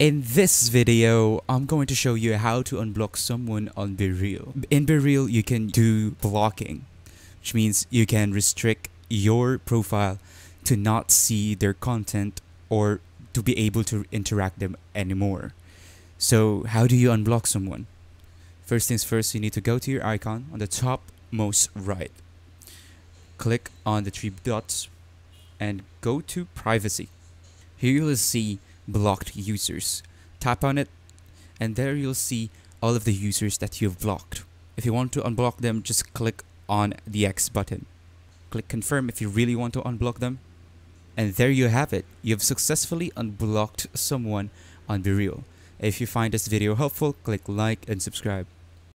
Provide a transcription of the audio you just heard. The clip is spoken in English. In this video, I'm going to show you how to unblock someone on BeReal. In BeReal, you can do blocking, which means you can restrict your profile to not see their content or to be able to interact them anymore. So how do you unblock someone? First things first, you need to go to your icon on the top most right. Click on the three dots and go to privacy. Here you will see blocked users. Tap on it and there you'll see all of the users that you've blocked. If you want to unblock them, just click on the X button. Click confirm if you really want to unblock them. And there you have it. You've successfully unblocked someone on BeReal. If you find this video helpful, click like and subscribe.